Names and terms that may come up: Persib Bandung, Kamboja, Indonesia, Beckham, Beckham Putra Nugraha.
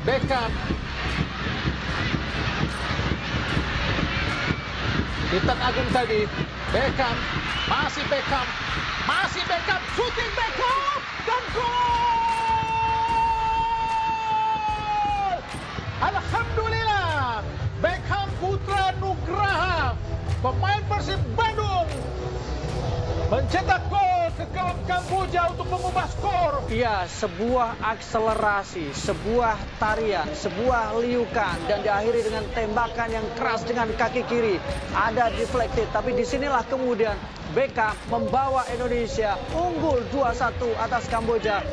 Beckham. Bintang Agung tadi. Beckham. Masih Beckham. Masih Beckham. Shooting Beckham. Dan gol! Alhamdulillah. Beckham Putra Nugraha. Pemain Persib Bandung. Mencetak gol ke gawang Kamboja untuk mengubah skor. Iya, sebuah akselerasi, sebuah tarian, sebuah liukan dan diakhiri dengan tembakan yang keras dengan kaki kiri. Ada deflected, tapi disinilah kemudian Beckham membawa Indonesia unggul 2-1 atas Kamboja